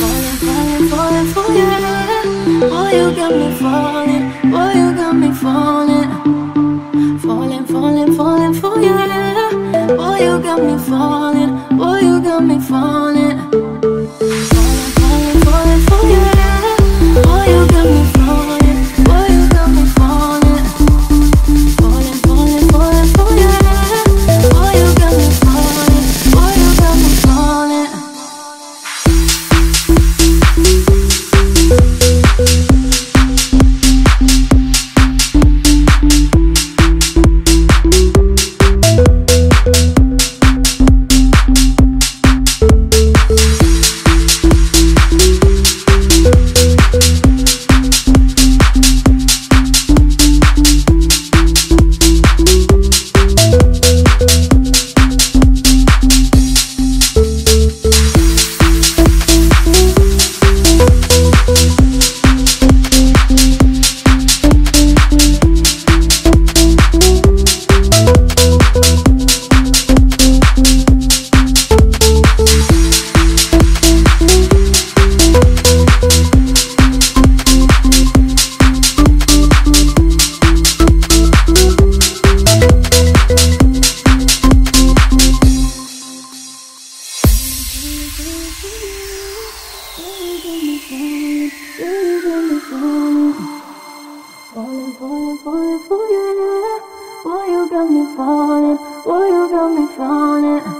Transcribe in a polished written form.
falling, falling, falling for you. Oh, you got me falling. Oh, you got me falling. Falling, falling, falling for you. Oh, you got me falling. Oh, you got me falling. Falling, falling, falling for you. Oh, you got me falling. Oh, you got me falling. Falling, falling, falling for you. Oh, you got me falling. Oh, you got me falling. Falling, falling, falling for you. Oh, you got me falling. Oh, you got me falling.